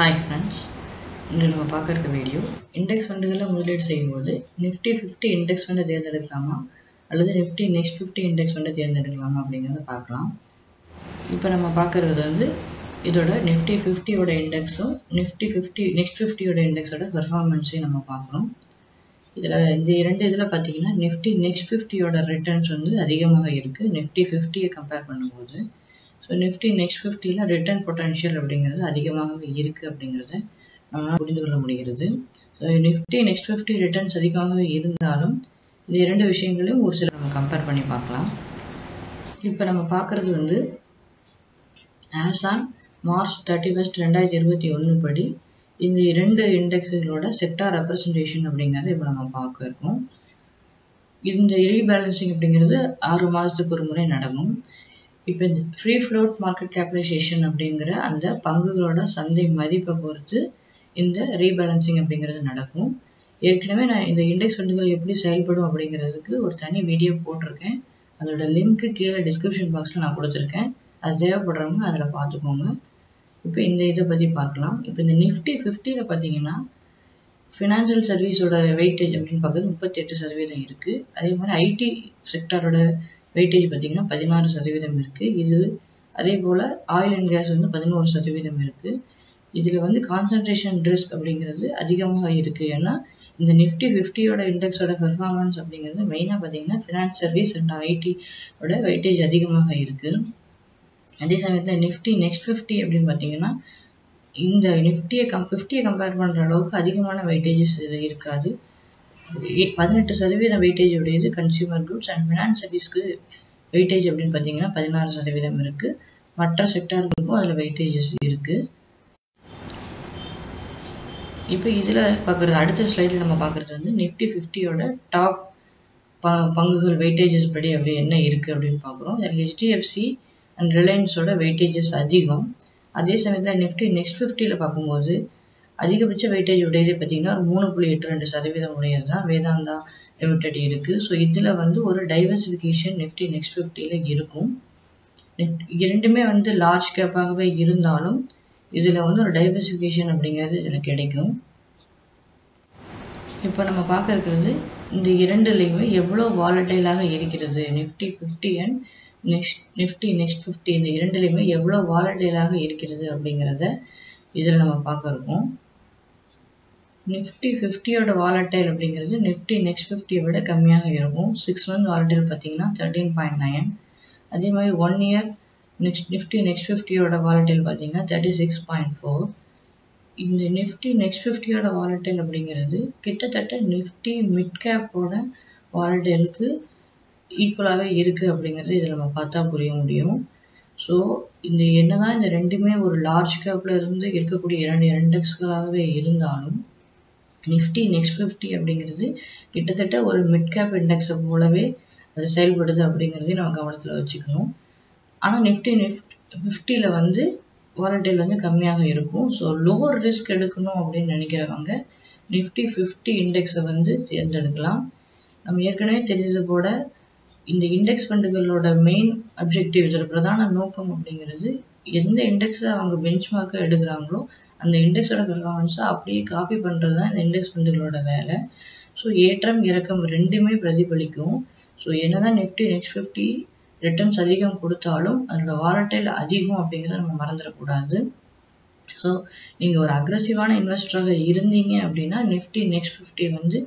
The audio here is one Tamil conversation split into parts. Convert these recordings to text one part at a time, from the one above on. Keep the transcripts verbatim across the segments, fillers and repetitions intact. Hi friends, இன்று நம்ம பார்க்க இருக்க வீடியோ இண்டெக்ஸ் ஃபண்டுகளை முதலீடு செய்யும்போது நிஃப்டி ஃபிஃப்டி இண்டெக்ஸ் ஃபண்டை தேர்ந்தெடுக்கலாமா அல்லது நிஃப்டி நெக்ஸ்ட் ஃபிஃப்டி இண்டெக்ஸ் ஃபண்டை தேர்ந்தெடுக்கலாமா அப்படிங்கிறத பார்க்கலாம். இப்போ நம்ம பார்க்குறது வந்து இதோட நிஃப்டி ஃபிஃப்டியோட இண்டெக்ஸும் நிஃப்டி ஃபிஃப்டி நெக்ஸ்ட் ஃபிஃப்டியோட இண்டெக்ஸோட பெர்ஃபார்மன்ஸையும் நம்ம பார்க்குறோம். இதில் இந்த இரண்டு இதில் பார்த்தீங்கன்னா நிஃப்டி நெக்ஸ்ட் ஃபிஃப்டியோட ரிட்டர்ன்ஸ் வந்து அதிகமாக இருக்குது நிஃப்டி ஃபிஃப்டியை கம்பேர் பண்ணும்போது. ஸோ நிஃப்டி நெக்ஸ்ட் ஃபிஃப்டியில் ரிட்டர்ன் பொட்டன்ஷியல் அப்படிங்கிறது அதிகமாகவே இருக்குது அப்படிங்கிறத நம்மளால் புரிந்து கொள்ள முடிகிறது. So Nifty next fifty returns அதிகமாகவே இருந்தாலும் இது இரண்டு விஷயங்களையும் ஒரு சில நம்ம கம்பேர் பண்ணி பார்க்கலாம். இப்போ நம்ம பார்க்குறது வந்து as on March thirty first ரெண்டாயிரத்தி இருபத்தி ஒன்று படி இந்த இரண்டு இண்டெக்ஸுகளோட செக்டார் ரெப்ரசன்டேஷன் அப்படிங்கிறத இப்போ நம்ம பார்க்க இருக்கோம். இந்த ரீபேலன்சிங் அப்படிங்கிறது ஆறு மாதத்துக்கு ஒரு முறை நடக்கும். இப்போ இந்த ஃப்ரீ ஃப்ளோட் மார்க்கெட் கேபிடலைசேஷன் அப்படிங்கிற அந்த பங்குகளோட சந்தை மதிப்பை பொறுத்து இந்த ரீபேலன்சிங் அப்படிங்கிறது நடக்கும். ஏற்கனவே நான் இந்த இண்டெக்ஸ் ஃபண்டுகள் எப்படி செயல்படும் அப்படிங்கிறதுக்கு ஒரு தனி வீடியோ போட்டிருக்கேன். அதோட லிங்க்கு கீழே டிஸ்கிரிப்ஷன் பாக்ஸில் நான் கொடுத்துருக்கேன். அது தேவைப்படுறவங்க அதில் பார்த்துக்கோங்க. இப்போ இந்த இதை பற்றி பார்க்கலாம். இப்போ இந்த நிஃப்டி ஃபிஃப்டியில் பார்த்தீங்கன்னா ஃபினான்ஷியல் சர்வீஸோட வெயிட்டேஜ் அப்படின்னு பார்க்குறது முப்பத்தி எட்டு சதவீதம் இருக்குது. அதே மாதிரி ஐடி செக்டாரோட வெயிட்டேஜ் பார்த்தீங்கன்னா பதினாறு சதவீதம் இருக்குது. இது அதே போல் ஆயில் அண்ட் கேஸ் வந்து பதினோரு சதவீதம் இருக்குது. இதில் வந்து கான்சன்ட்ரேஷன் ரிஸ்க் அப்படிங்கிறது அதிகமாக இருக்குது. ஏன்னா இந்த நிஃப்டி ஃபிஃப்டியோட இண்டெக்ஸோட பெர்ஃபார்மன்ஸ் அப்படிங்கிறது மெயினாக பார்த்தீங்கன்னா ஃபினான்ஸ் சர்வீஸ் அண்ட் ஐடியோட வெயிட்டேஜ் அதிகமாக இருக்குது. அதே சமயத்தில் நிஃப்டி நெக்ஸ்ட் ஃபிஃப்டி அப்படின்னு பார்த்தீங்கன்னா இந்த நிஃப்டியை கம் ஃபிஃப்டியை கம்பேர் பண்ணுற அளவுக்கு அதிகமான வெயிட்டேஜஸ் இதில் இருக்காது. பதினெட்டு சதவீதம் வெயிட்டேஜ் உடையது கன்சியூமர் குட்ஸ் அண்ட் ஃபினான்ஸ் சர்வீஸ்க்கு வெயிட்டேஜ் அப்படின்னு பார்த்தீங்கன்னா பதினாறு சதவீதம் இருக்குது. மற்ற செக்டார்களுக்கும் அதில் வெயிட்டேஜஸ் இருக்குது. இப்போ இதில் பார்க்குறது அடுத்த ஸ்லைடில் நம்ம பார்க்குறது வந்து நிஃப்டி ஃபிஃப்டியோட டாப் ப பங்குகள் வெயிட்டேஜஸ் படி அப்படி என்ன இருக்குது அப்படின்னு பார்க்குறோம். இதில் ஹெச்டிஎஃப்சி அண்ட் ரிலையன்ஸோட வெயிட்டேஜஸ் அதிகம். அதே சமயத்தில் நிஃப்டி நெக்ஸ்ட் ஃபிஃப்டியில் பார்க்கும்போது அதிகபட்ச வெயிட்டேஜ் உடையது பார்த்தீங்கன்னா ஒரு மூணு புள்ளி எட்டு ரெண்டு சதவீதம் உடையது தான் வேதாந்தா லிமிடெட் இருக்குது. ஸோ இதில் வந்து ஒரு டைவர்சிஃபிகேஷன் நிஃப்டி நெக்ஸ்ட் ஃபிஃப்டியில் இருக்கும். இரண்டுமே வந்து லார்ஜ் கேப்பாகவே இருந்தாலும் இதில் வந்து ஒரு டைவர்சிஃபிகேஷன் அப்படிங்கிறது இதில் கிடைக்கும். இப்போ நம்ம பார்க்க இருக்கிறது இந்த இரண்டுலையுமே எவ்வளோ வாலட்டைலாக இருக்கிறது Nifty fifty and next Nifty next fifty இந்த இரண்டுலையுமே எவ்வளோ வாலட்டைலாக இருக்கிறது அப்படிங்கிறத இதில் நம்ம பார்க்க இருக்கோம். நிஃப்டி ஃபிஃப்டியோட வாலட்டைல் அப்படிங்கிறது நிஃப்டி நெக்ஸ்ட் ஃபிஃப்டியை விட கம்மியாக இருக்கும். சிக்ஸ் மந்த் வாலட்டைல் பார்த்தீங்கன்னா தேர்ட்டீன் பாயிண்ட் நைன் அதே மாதிரி one year next Nifty next ஃபிஃப்டியோட வாலட்டைல் பார்த்தீங்கன்னா தேர்ட்டி சிக்ஸ் பாயிண்ட் ஃபோர் இந்த நிஃப்டி நெக்ஸ்ட் ஃபிஃப்டியோட வாலட்டைல் அப்படிங்கிறது கிட்டத்தட்ட நிஃப்டி மிட் கேப்போட வாலட்டைலுக்கு ஈக்குவலாகவே இருக்குது அப்படிங்கிறது இதில் நம்ம பார்த்தா புரிய முடியும். ஸோ இந்த என்னதான் இந்த ரெண்டுமே ஒரு லார்ஜ் கேப்பில் இருந்து இருக்கக்கூடிய இரண்டு இண்டெக்ஸ்களாகவே இருந்தாலும் நிஃப்டி நெக்ஸ்ட் ஃபிஃப்டி அப்படிங்கிறது கிட்டத்தட்ட ஒரு மிட் கேப் இண்டெக்ஸை போலவே அது செயல்படுது அப்படிங்கிறதையும் நம்ம கவனத்தில் வச்சுக்கணும். ஆனால் நிஃப்டி நிஃப்ட் ஃபிஃப்டியில் வந்து வாலட்டைல் வந்து கம்மியாக இருக்கும். ஸோ லோவர் ரிஸ்க் எடுக்கணும் அப்படின்னு நினைக்கிறவங்க நிஃப்டி ஃபிஃப்டி இண்டெக்ஸை வந்து தேர்ந்தெடுக்கலாம். நம்ம ஏற்கனவே தெரிஞ்சது போல இந்த இண்டெக்ஸ் ஃபண்டுகளோட மெயின் அப்ஜெக்டிவ் இதோட பிரதான நோக்கம் அப்படிங்கிறது எந்த இண்டெக்ஸில் அவங்க பெஞ்ச் மார்க்கை எடுக்கிறாங்களோ அந்த இண்டெக்ஸோட பெர்ஃபார்மன்ஸை அப்படியே காப்பி பண்ணுறது தான் இந்த இண்டெக்ஸ் ஃபண்டுகளோட வேலை. ஸோ ஏற்றம் இறக்கம் ரெண்டுமே பிரதிபலிக்கும். ஸோ என்ன தான் நிஃப்டி நெக்ஸ்ட் ஃபிஃப்டி ரிட்டர்ன்ஸ் அதிகம் கொடுத்தாலும் அதோட வாலட்டைல் அதிகம் அப்படிங்கிறத நம்ம மறந்துடக்கூடாது. ஸோ நீங்கள் ஒரு அக்ரெசிவான இன்வெஸ்டராக இருந்தீங்க அப்படின்னா நிஃப்டி நெக்ஸ்ட் ஃபிஃப்டி வந்து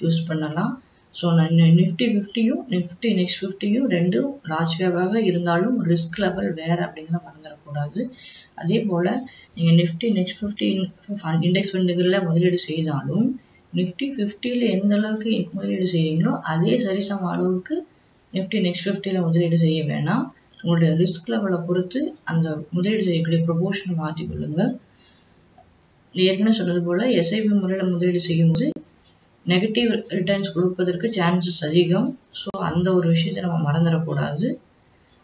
சூஸ் பண்ணலாம். ஸோ நான் நிஃப்டி ஃபிஃப்டியும் நிஃப்டி நெக்ஸ்ட் ஃபிஃப்டியும் ரெண்டும் லார்ஜ் கேப்பாக இருந்தாலும் ரிஸ்க் லெவல் வேறு அப்படிங்கிறத மறந்துடக்கூடாது. அதே போல் நீங்கள் நிஃப்டி நெக்ஸ்ட் ஃபிஃப்டி இண்டெக்ஸ் ஃபண்டுகளில் முதலீடு செய்தாலும் நிஃப்டி ஃபிஃப்டியில் எந்த அளவுக்கு முதலீடு செய்கிறீங்களோ அதே சரிசம அளவுக்கு நிஃப்டி நெக்ஸ்ட் ஃபிஃப்டியில் முதலீடு செய்ய வேணாம். உங்களுடைய ரிஸ்க் லெவலை பொறுத்து அந்த முதலீடு செய்யக்கூடிய ப்ரொபோஷனை மாற்றிக்கொள்ளுங்கள். ஏற்கனவே சொன்னது போல் எஸ்ஐபி முறையில் முதலீடு செய்யும்போது நெகட்டிவ் ரிட்டர்ன்ஸ் கொடுப்பதற்கு சான்சஸ் அதிகம். ஸோ அந்த ஒரு விஷயத்தை நம்ம மறந்துடக்கூடாது.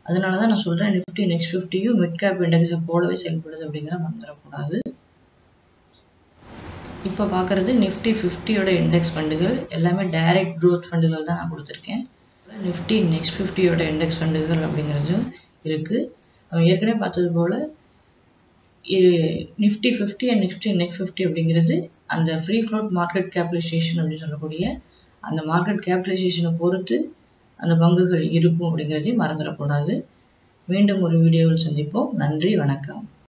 அதனால தான் நான் சொல்கிறேன் நிஃப்டி நெக்ஸ்ட் ஃபிஃப்டியும் மிட் கேப் இண்டெக்ஸை போலவே செயல்படுது அப்படிங்கிறத மறந்துடக்கூடாது. இப்போ பார்க்குறது நிஃப்டி ஃபிஃப்டியோட இண்டெக்ஸ் ஃபண்டுகள் எல்லாமே டைரக்ட் க்ரோத் ஃபண்டுகள் தான் நான் கொடுத்துருக்கேன். நிஃப்டி நெக்ஸ்ட் ஃபிஃப்டியோட இண்டெக்ஸ் ஃபண்டுகள் அப்படிங்கிறது இருக்குது. நம்ம ஏற்கனவே பார்த்தது போல் Nifty fifty and Nifty next fifty अभी அந்த ஃப்ரீ ஃப்ளோட் மார்க்கெட் கேபிடலைசேஷன் அப்படி சொல்லக்கூடிய அந்த மார்க்கெட் கேபிடலைசேஷனை பொறுத்து அந்த பங்குகள் இருக்கும் அப்படிங்கிறதையும் மறந்துடக்கூடாது. மீண்டும் ஒரு வீடியோவில் சந்திப்போம். நன்றி, வணக்கம்.